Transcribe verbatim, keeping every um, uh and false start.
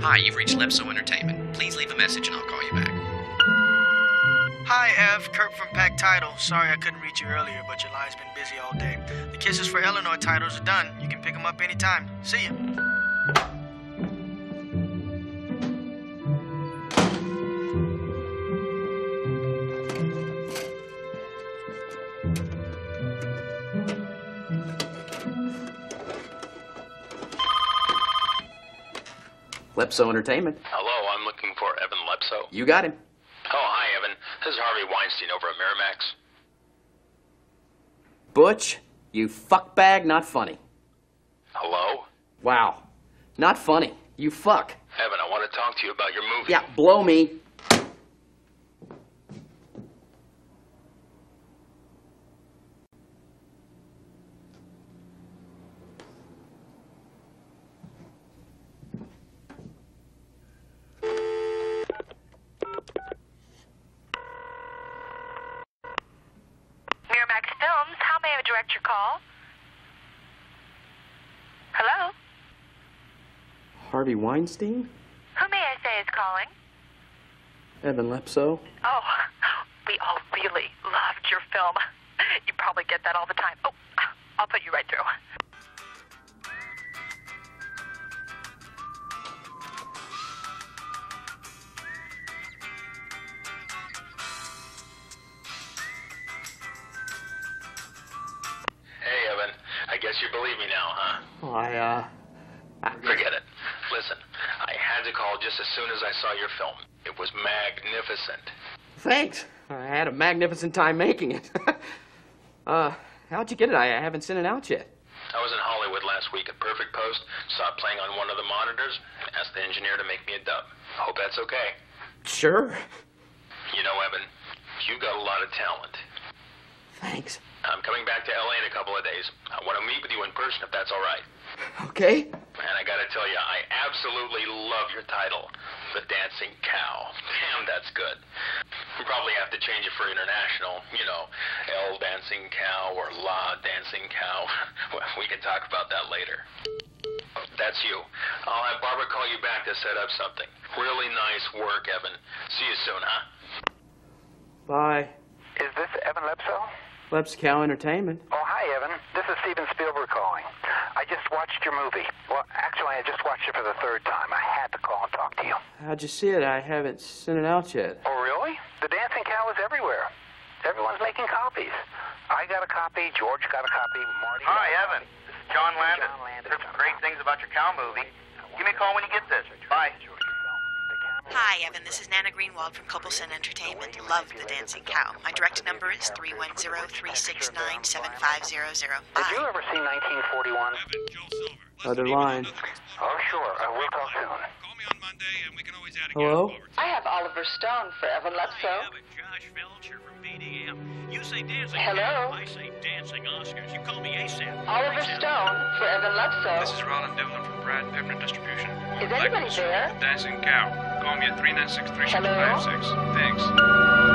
Hi, you've reached Lepso Entertainment. Please leave a message and I'll call you back. Hi, Ev. Kurt from Pack Title. Sorry I couldn't reach you earlier, but your line's been busy all day. The Kisses for Illinois titles are done. You can pick them up anytime. See ya. Lepso Entertainment. Hello, I'm looking for Evan Lepso. You got him. Oh, hi, Evan. This is Harvey Weinstein over at Miramax. Butch, you fuckbag, not funny. Hello? Wow. Not funny. You fuck. Evan, I want to talk to you about your movie. Yeah, blow me. Direct your call. Hello? Harvey Weinstein? Who may I say is calling? Evan Lepso. Oh, we all really loved your film. You probably get that all the time. Oh, I'll put you right through. Guess you believe me now, huh? Oh, I, uh... I... Forget it. Listen, I had to call just as soon as I saw your film. It was magnificent. Thanks. I had a magnificent time making it. uh, how'd you get it? I haven't sent it out yet. I was in Hollywood last week at Perfect Post, saw it playing on one of the monitors, and asked the engineer to make me a dub. I hope that's okay. Sure. You know, Evan, you got a lot of talent. Thanks. I'm coming back to L A in a couple of days. I want to meet with you in person if that's all right. Okay. And I got to tell you, I absolutely love your title, The Dancing Cow. Damn, that's good. You probably have to change it for international, you know, El Dancing Cow or La Dancing Cow. We can talk about that later. That's you. I'll have Barbara call you back to set up something. Really nice work, Evan. See you soon, huh? Bye. Is this Evan Lepso? Lepso Cow Entertainment. Oh, hi, Evan. This is Steven Spielberg calling. I just watched your movie. Well, actually, I just watched it for the third time. I had to call and talk to you. How'd you see it? I haven't sent it out yet. Oh, really? The Dancing Cow is everywhere. Everyone's making copies. I got a copy. George got a copy. Marty. Hi, Evan. This is John Landis. John Landis. There's some great things about your cow movie. Give me a call when you get this. Bye. Hi, Evan. This is Nana Greenwald from Copelson Entertainment. Love The Dancing Cow. My direct number is three one zero, three six nine, seven five zero zero. Bye. Did you ever see nineteen forty-one? Other line. Oh, sure. I will talk soon. Call me on Monday, and we can always add a hello? I have Oliver Stone for Evan Lepso. Josh Felcher from B D M. You say dancing. Hello. I say dancing Oscars. You call me ASAP. Oliver Stone for Evan Lepso. This is Roland Devlin from Brad Pepner Distribution. Is anybody there? The Dancing Cow. Call me at three nine six, three six five six. Thanks.